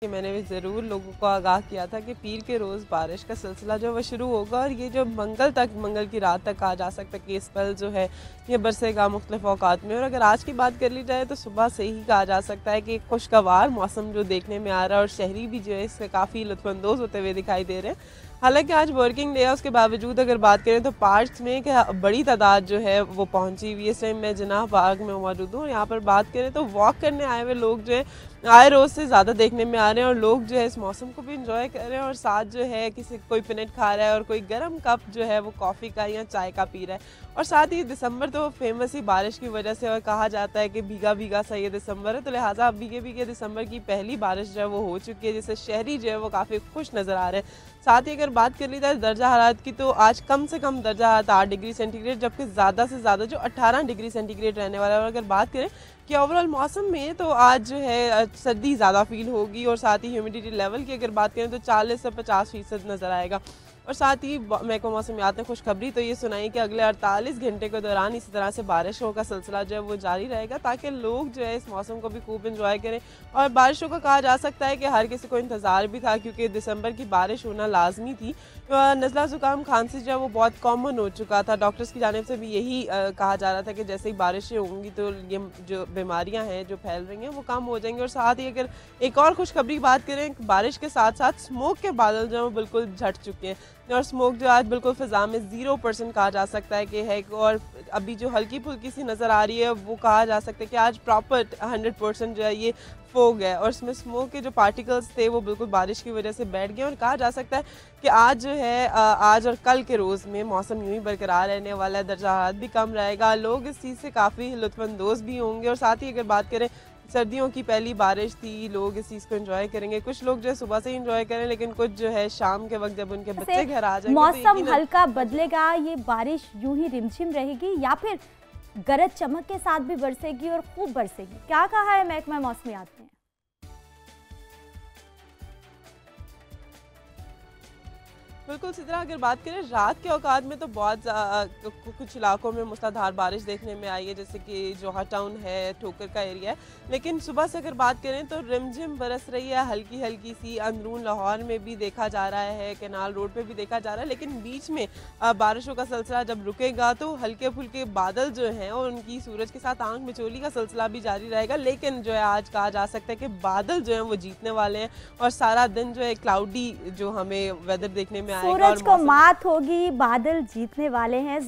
कि मैंने भी ज़रूर लोगों को आगाह किया था कि पीर के रोज़ बारिश का सिलसिला जो है वह शुरू होगा और ये जो मंगल की रात तक आ जा सकता है केस पल जो है ये बरसेगा मुख्तलिफ औकात में। और अगर आज की बात कर ली जाए तो सुबह से ही कहा जा सकता है कि खुशगवार मौसम जो देखने में आ रहा है और शहरी भी जो है इससे काफ़ी लुत्फानंदोज होते हुए दिखाई दे रहे हैं। हालांकि आज वर्किंग डे है, उसके बावजूद अगर बात करें तो पार्क्स में एक बड़ी तादाद जो है वो पहुंची हुई है। इस टाइम मैं जिनाह पार्क में मौजूद हूँ और यहाँ पर बात करें तो वॉक करने आए हुए लोग जो है आए रोज़ से ज़्यादा देखने में आ रहे हैं और लोग जो है इस मौसम को भी इंजॉय कर रहे हैं और साथ जो है किसी कोई पिनट खा रहा है और कोई गर्म कप जो है वो कॉफ़ी का या चाय का पी रहा है। और साथ ही दिसंबर तो फेमस ही बारिश की वजह से और कहा जाता है कि भीगा भीगा सा ये दिसंबर है, तो लिहाजा भीगे दिसंबर की पहली बारिश जो है वो हो चुकी है जिससे शहरी जो है वो काफ़ी खुश नज़र आ रहे हैं। साथ ही अगर बात कर ली जाए दर्जा हरारत की तो आज कम से कम दर्जा हरारत 8 डिग्री सेंटीग्रेड जबकि ज़्यादा से ज़्यादा जो 18 डिग्री सेंटीग्रेड रहने वाला है। और अगर बात करें कि ओवरऑल मौसम में तो आज जो है सर्दी ज़्यादा फील होगी और साथ ही ह्यूमिडिटी लेवल की अगर बात करें तो 40 से 50% नज़र आएगा। और साथ ही महकमा मौसमियात ने खुशखबरी तो ये सुनाई कि अगले 48 घंटे के दौरान इसी तरह से बारिशों का सिलसिला जो है वो जारी रहेगा ताकि लोग जो है इस मौसम को भी खूब इंजॉय करें। और बारिशों का कहा जा सकता है कि हर किसी को इंतज़ार भी था क्योंकि दिसंबर की बारिश होना लाजमी थी। नज़ला ज़ुकाम खांसी जो है वो बहुत कॉमन हो चुका था, डॉक्टर्स की जानिब से भी यही कहा जा रहा था कि जैसे ही बारिशें होंगी तो ये जो बीमारियाँ हैं जो फैल रही हैं वो कम हो जाएंगी। और साथ ही अगर एक और खुशखबरी की बात करें बारिश के साथ साथ स्मोक के बादल जो हैं वो बिल्कुल झट चुके हैं और स्मोक जो आज बिल्कुल फ़िज़ा में 0% कहा जा सकता है कि है। और अभी जो हल्की फुल्की सी नज़र आ रही है वो कहा जा सकता है कि आज प्रॉपर 100% जो है ये फोग है और इसमें स्मोक के जो पार्टिकल्स थे वो बिल्कुल बारिश की वजह से बैठ गए। और कहा जा सकता है कि आज जो है आज और कल के रोज़ में मौसम यूँ ही बरकरार रहने वाला है, दर्जा हरारत भी कम रहेगा, लोग इस चीज़ से काफ़ी लुत्फानंदोज़ भी होंगे। और साथ ही अगर बात करें सर्दियों की पहली बारिश थी, लोग इस चीज़ को एंजॉय करेंगे। कुछ लोग जो है सुबह से एंजॉय करें लेकिन कुछ जो है शाम के वक्त जब उनके बच्चे घर आ जाएंगे मौसम तो हल्का बदलेगा। ये बारिश यूं ही रिमझिम रहेगी या फिर गरज चमक के साथ भी बरसेगी और खूब बरसेगी। क्या कहा है महकमा मौसमियात ने? बिल्कुल इसी तरह अगर बात करें रात के औकात में तो बहुत कुछ इलाकों में मूसलाधार बारिश देखने में आई है जैसे कि जोहा टाउन है, ठोकर का एरिया है। लेकिन सुबह से अगर बात करें तो रिमझिम बरस रही है हल्की हल्की सी, अंदरून लाहौर में भी देखा जा रहा है, कैनाल रोड पे भी देखा जा रहा है। लेकिन बीच में बारिशों का सिलसिला जब रुकेगा तो हल्के फुल्के बादल जो हैं और उनकी सूरज के साथ आंख मिचोली का सिलसिला भी जारी रहेगा। लेकिन जो है आज कहा जा सकता है कि बादल जो हैं वो जीतने वाले हैं और सारा दिन जो है क्लाउडी जो हमें वेदर देखने में सूरज को मात होगी, बादल जीतने वाले हैं।